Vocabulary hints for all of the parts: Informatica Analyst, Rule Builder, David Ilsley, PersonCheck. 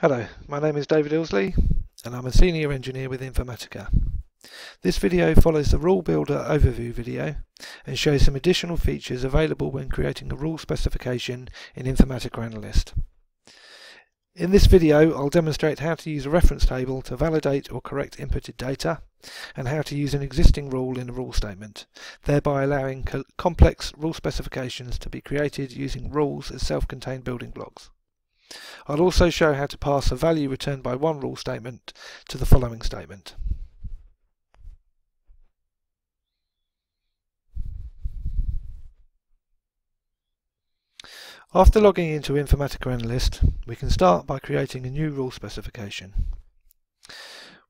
Hello, my name is David Ilsley and I'm a Senior Engineer with Informatica. This video follows the Rule Builder overview video and shows some additional features available when creating a rule specification in Informatica Analyst. In this video I'll demonstrate how to use a reference table to validate or correct inputted data and how to use an existing rule in a rule statement, thereby allowing complex rule specifications to be created using rules as self-contained building blocks. I'll also show how to pass a value returned by one rule statement to the following statement. After logging into Informatica Analyst, we can start by creating a new rule specification.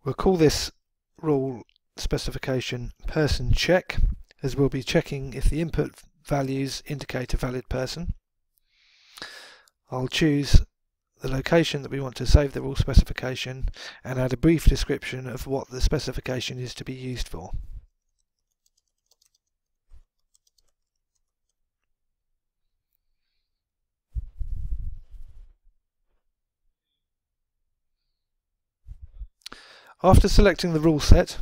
We'll call this rule specification PersonCheck, as we'll be checking if the input values indicate a valid person. I'll choose the location that we want to save the rule specification and add a brief description of what the specification is to be used for. After selecting the rule set,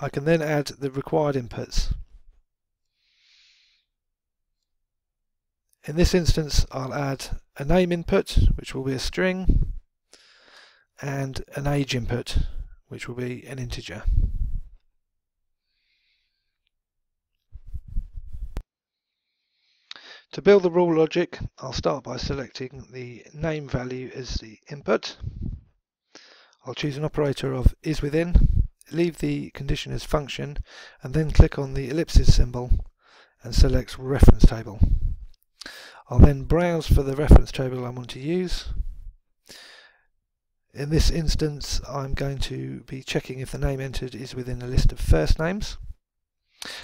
I can then add the required inputs. In this instance, I'll add a name input, which will be a string, and an age input, which will be an integer. To build the rule logic, I'll start by selecting the name value as the input. I'll choose an operator of is within, leave the condition as function, and then click on the ellipsis symbol and select reference table. I'll then browse for the reference table I want to use. In this instance, I'm going to be checking if the name entered is within a list of first names.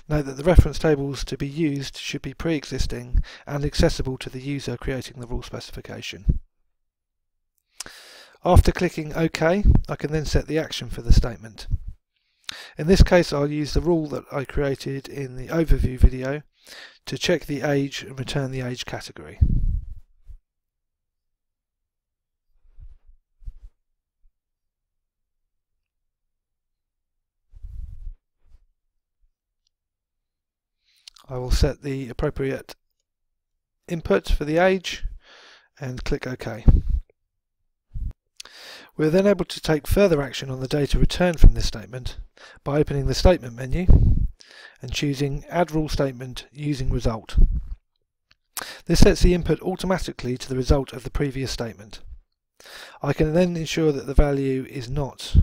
Note that the reference tables to be used should be pre-existing and accessible to the user creating the rule specification. After clicking OK, I can then set the action for the statement. In this case, I'll use the rule that I created in the overview video to check the age and return the age category. I will set the appropriate input for the age and click OK. We're then able to take further action on the data returned from this statement by opening the statement menu and choosing Add Rule Statement Using Result. This sets the input automatically to the result of the previous statement. I can then ensure that the value is not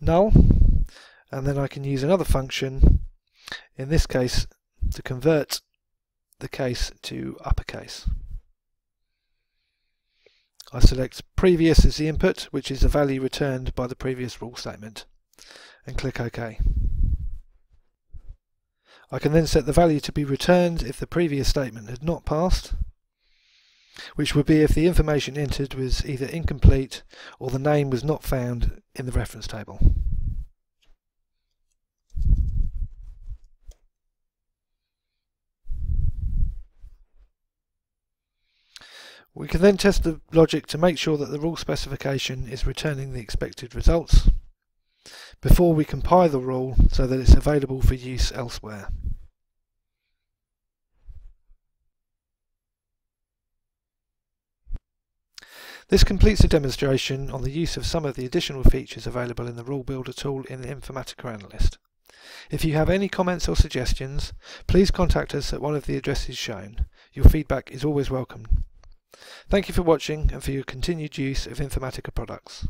null, and then I can use another function, in this case to convert the case to uppercase. I select previous as the input, which is the value returned by the previous rule statement, and click OK. I can then set the value to be returned if the previous statement had not passed, which would be if the information entered was either incomplete or the name was not found in the reference table. We can then test the logic to make sure that the rule specification is returning the expected results before we compile the rule so that it's available for use elsewhere. This completes a demonstration on the use of some of the additional features available in the Rule Builder tool in Informatica Analyst. If you have any comments or suggestions, please contact us at one of the addresses shown. Your feedback is always welcome. Thank you for watching and for your continued use of Informatica products.